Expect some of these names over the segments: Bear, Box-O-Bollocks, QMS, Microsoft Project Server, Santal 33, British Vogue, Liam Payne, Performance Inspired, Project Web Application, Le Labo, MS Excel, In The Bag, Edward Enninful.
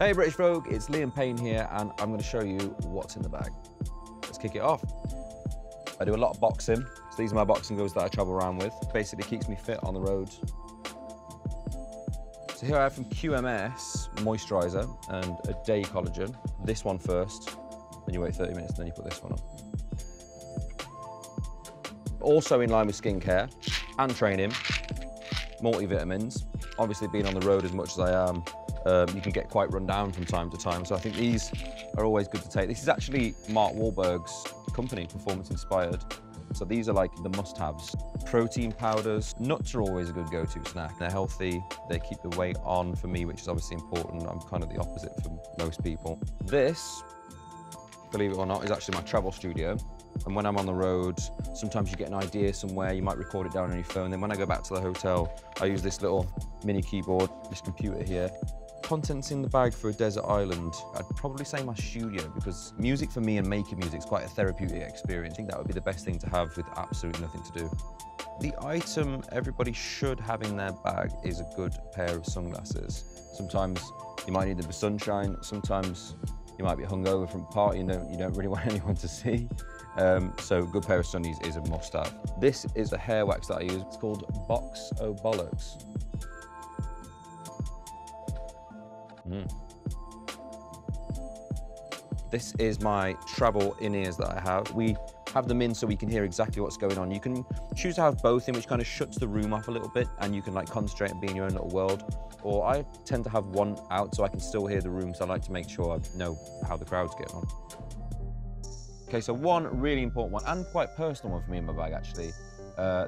Hey British Vogue, it's Liam Payne here and I'm going to show you what's in the bag. Let's kick it off. I do a lot of boxing, so these are my boxing gloves that I travel around with. Basically keeps me fit on the road. So here I have from QMS, moisturiser and a day collagen. This one first, then you wait 30 minutes and then you put this one on. Also in line with skincare and training, multivitamins. Obviously being on the road as much as I am, you can get quite run down from time to time. So I think these are always good to take. This is actually Mark Wahlberg's company, Performance Inspired. So these are like the must-haves. Protein powders, nuts are always a good go-to snack. They're healthy, they keep the weight on for me, which is obviously important. I'm kind of the opposite for most people. This, believe it or not, is actually my travel studio. And when I'm on the road, sometimes you get an idea somewhere, you might record it down on your phone. Then when I go back to the hotel, I use this little mini keyboard, this computer here. Content's in the bag for a desert island. I'd probably say my studio, because music for me and making music is quite a therapeutic experience. I think that would be the best thing to have with absolutely nothing to do. The item everybody should have in their bag is a good pair of sunglasses. Sometimes you might need them for sunshine, sometimes you might be hungover from a party and you don't really want anyone to see. So a good pair of sunnies is a must-have. This is a hair wax that I use. It's called Box-O-Bollocks. This is my travel in-ears that I have. We have them in so we can hear exactly what's going on. You can choose to have both in, which kind of shuts the room off a little bit and you can like concentrate and be in your own little world. Or I tend to have one out so I can still hear the room, so I like to make sure I know how the crowd's getting on. Okay, so one really important one and quite personal one for me in my bag actually.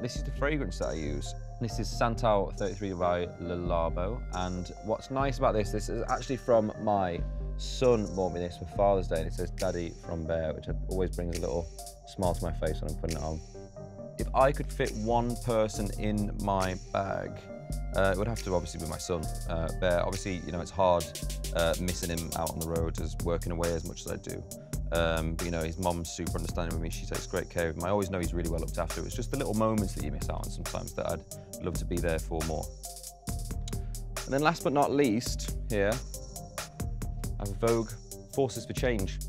This is the fragrance that I use. This is Santal 33 by Le Labo, and what's nice about this is actually from my son bought me this for Father's Day, and it says Daddy from Bear, which always brings a little smile to my face when I'm putting it on. If I could fit one person in my bag, it would have to obviously be my son, Bear. Obviously, you know, it's hard missing him out on the road, as working away as much as I do. But you know, his mom's super understanding with me, she takes great care of him. I always know he's really well looked after. It's just the little moments that you miss out on sometimes that I'd love to be there for more. And then last but not least, here, I have a Vogue Forces for Change,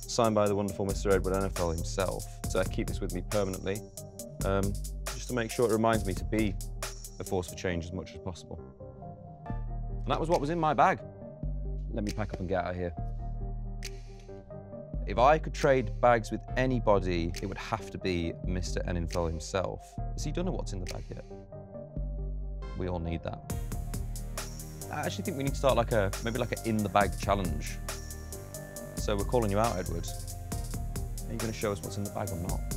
signed by the wonderful Mr. Edward Enninful himself. So I keep this with me permanently, just to make sure it reminds me to be a force for change as much as possible. And that was what was in my bag. Let me pack up and get out of here. If I could trade bags with anybody, it would have to be Mr. Enninful himself. Has he done what's in the bag yet? We all need that. I actually think we need to start like maybe like an in-the-bag challenge. So we're calling you out, Edward. Are you going to show us what's in the bag or not?